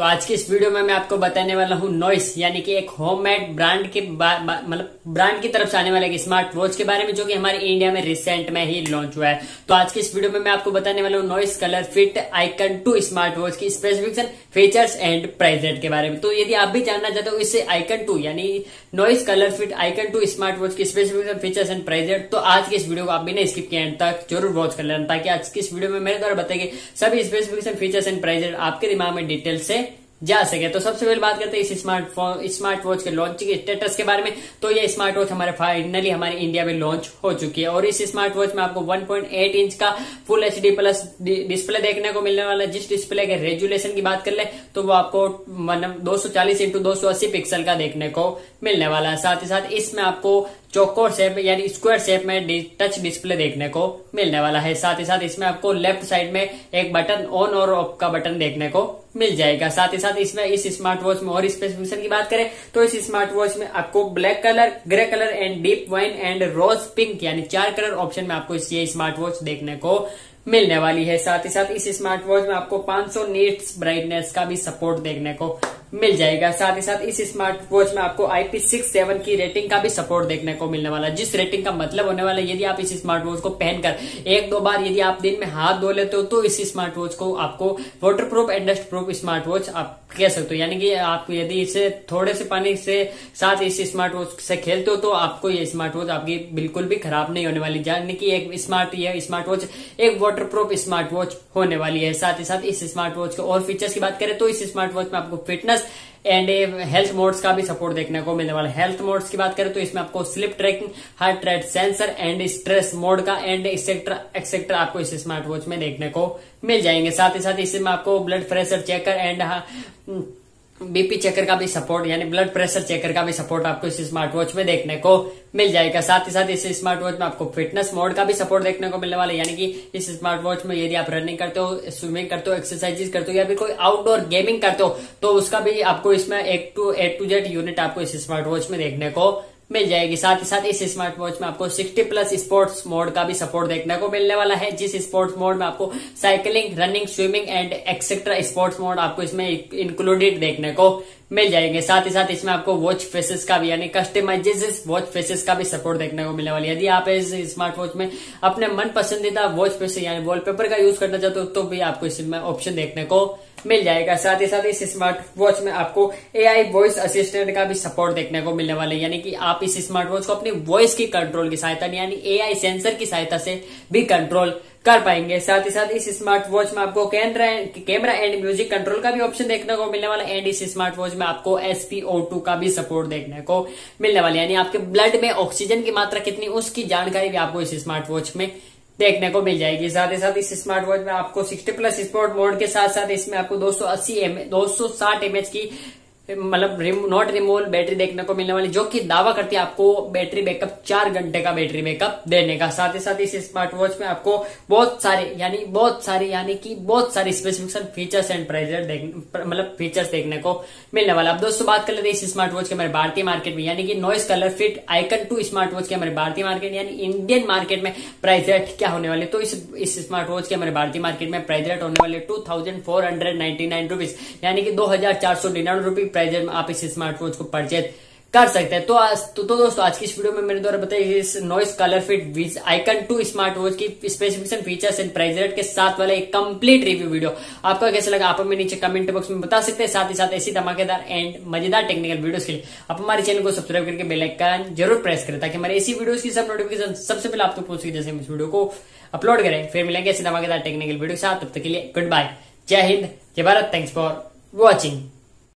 तो आज के इस वीडियो में मैं आपको बताने वाला हूँ नॉइस यानी कि एक होममेड ब्रांड के ब्रांड की तरफ से आने वाले एक स्मार्ट वॉच के बारे में जो कि हमारे इंडिया में रिसेंट में ही लॉन्च हुआ है। तो आज के इस वीडियो में मैं आपको बताने वाला हूँ Noise ColorFit Icon 2 smart watch की specification, features and price range के बारे में। तो यदि आप भी जानना चाहते हो इससे आइकन 2 यानी Noise ColorFit Icon 2 smart watch की specification, features and price range, तो आज के इस वीडियो को आप बिना स्किप किए एंड तक जरूर वॉच कर लेना ताकि आज की इस वीडियो में मेरे द्वारा बताए गए सभी specification, features and price range आपके दिमाग में डिटेल से जा सके। तो सबसे पहले बात करते हैं इस स्मार्ट वॉच के लॉन्च के स्टेटस के बारे में। तो ये स्मार्ट वॉच हमारे फाइनली हमारे इंडिया में लॉन्च हो चुकी है और इस स्मार्ट वॉच में आपको 1.8 इंच का फुल HD प्लस डिस्प्ले देखने को मिलने वाला है। जिस डिस्प्ले के रेजुलेशन की बात कर ले तो वो आपको 240x280 पिक्सल का देखने को मिलने वाला है। साथ ही साथ इसमें आपको चौकोर शेप यानी स्क्वायर शेप में टच डिस्प्ले देखने को मिलने वाला है। साथ ही साथ इसमें आपको लेफ्ट साइड में एक बटन ऑन और ऑफ का बटन देखने को मिल जाएगा। साथ ही साथ इसमें इस स्मार्ट वॉच में और स्पेसिफिकेशन की बात करें तो इस स्मार्ट वॉच में आपको black colour, grey colour and deep wine and rose pink यानी 4 कलर ऑप्शन में आपको ये स्मार्ट वॉच देखने को मिलने वाली है। साथ ही साथ इस स्मार्ट वॉच में आपको 500 नीट्स ब्राइटनेस का भी सपोर्ट देखने को मिल जाएगा। साथ ही साथ इस स्मार्ट वॉच में आपको IP67 की रेटिंग का भी सपोर्ट देखने को मिलने वाला है, जिस रेटिंग का मतलब होने वाला है यदि आप इस स्मार्ट वॉच को पहनकर 1-2 बार यदि आप दिन में हाथ धो लेते हो तो इस स्मार्ट वॉच को आपको waterproof and dustproof smart watch आप कह सकते हो। यानी कि आप यदि इसे थोड़े से पानी से साथ इस स्मार्ट वॉच से खेलते हो तो आपको ये स्मार्ट वॉच आपकी बिल्कुल भी खराब नहीं होने वाली, यानी कि ये स्मार्ट वॉच एक वाटर प्रूफ स्मार्ट वॉच होने वाली है। साथ ही साथ इस स्मार्ट वॉच के और फीचर्स की बात करें तो इस स्मार्ट वॉच में आपको फिटनेस एंड हेल्थ मोड्स का भी सपोर्ट देखने को मिलने वाला है। हेल्थ मोड्स की बात करें तो इसमें आपको sleep tracking, heart rate sensor and stress mode का एंड एक्सेट्रा आपको इस स्मार्ट वॉच में देखने को मिल जाएंगे। साथ ही साथ इसमें आपको blood pressure checker and BP checker का भी सपोर्ट यानी ब्लड प्रेशर चेकर का भी सपोर्ट आपको इस स्मार्ट वॉच में देखने को मिल जाएगा। साथ ही साथ इस स्मार्ट वॉच में आपको फिटनेस मोड का भी सपोर्ट देखने को मिलने वाला है, यानी कि इस स्मार्ट वॉच में यदि आप रनिंग करते हो, स्विमिंग करते हो, एक्सरसाइजेस करते हो या फिर कोई आउटडोर गेमिंग करते हो तो उसका भी आपको इसमें A to Z यूनिट आपको इस स्मार्ट वॉच में देखने को मिल जाएगी। साथ ही साथ इस स्मार्ट वॉच में आपको 60+ स्पोर्ट्स मोड का भी सपोर्ट देखने को मिलने वाला है, जिस स्पोर्ट्स मोड में आपको cycling, running, swimming and etcetera sports mode आपको इसमें इंक्लूडेड देखने को मिल जाएंगे। साथ ही साथ इसमें आपको वॉच फेसेस का भी यानी कस्टमाइजेस वॉच फेसेस का भी सपोर्ट देखने को मिलने वाली है। यदि आप इस स्मार्ट वॉच में अपने मन पसंदीदा वॉच फेस यानी वॉलपेपर का यूज करना चाहते हो तो भी आपको इसमें ऑप्शन देखने को मिल जाएगा। साथ ही साथ इस स्मार्ट वॉच में आपको AI वॉइस असिस्टेंट का भी सपोर्ट देखने को मिलने वाला है, यानी कि आप इस स्मार्ट वॉच को अपनी वॉइस की कंट्रोल की सहायता यानी AI सेंसर की सहायता से भी कंट्रोल कर पाएंगे। साथ ही साथ इस स्मार्ट वॉच में आपको कैमरा एंड म्यूजिक कंट्रोल का भी ऑप्शन देखने को मिलने वाला एंड इस स्मार्ट वॉच में आपको SpO2 का भी सपोर्ट देखने को मिलने वाला यानी आपके ब्लड में ऑक्सीजन की मात्रा कितनी उसकी जानकारी भी आपको इस स्मार्ट वॉच में देखने को मिल जाएगी। साथ ही साथ इस स्मार्ट वॉच में आपको 60+ स्पोर्ट मोड के साथ साथ इसमें आपको 260 mAh की नॉट रिमूवेबल बैटरी देखने को मिलने वाली, जो कि दावा करती है आपको बैटरी बैकअप 4 घंटे का बैटरी बैकअप देने का। साथ ही साथ इस स्मार्ट वॉच में आपको बहुत सारे specification, features and price features देखने को मिलने वाला। अब दोस्तों बात कर लेते हैं इस स्मार्ट वॉच के हमारे भारतीय मार्केट में, यानी कि Noise ColorFit Icon 2 smart watch के हमारे भारतीय मार्केट यानी इंडियन मार्केट में प्राइस रेट क्या होने वाली। तो इस स्मार्ट वॉच के हमारे भारतीय मार्केट में प्राइस रेट होने वाले 2499 रुपीज यानी कि 2499 रुपीज में आप इस स्मार्ट वॉच को परचेज कर सकते हैं। तो दोस्तों आज की इस वीडियो में मेरे द्वारा बताइए इस Noise ColorFit Icon 2 smart watch की specification, features and price rate के साथ वाला एक कंप्लीट रिव्यू वीडियो आपका कैसा लगा आप हमें नीचे कमेंट बॉक्स में बता सकते हैं। साथ ही साथ ऐसी धमाकेदार एंड मजेदार टेक्निकल वीडियोस के लिए आप हमारे चैनल को सब्सक्राइब करके बेल आइकन जरूर प्रेस करें ताकि हमारे ऐसी वीडियोस की सब नोटिफिकेशन सबसे पहले आप तक पहुंच सके जैसे हम इस वीडियो को अपलोड करें। फिर मिलेंगे ऐसी धमाकेदार टेक्निकल वीडियो के साथ, तब तक के लिए गुड बाय, जय हिंद, जय भारत, थैंक्स फॉर वॉचिंग।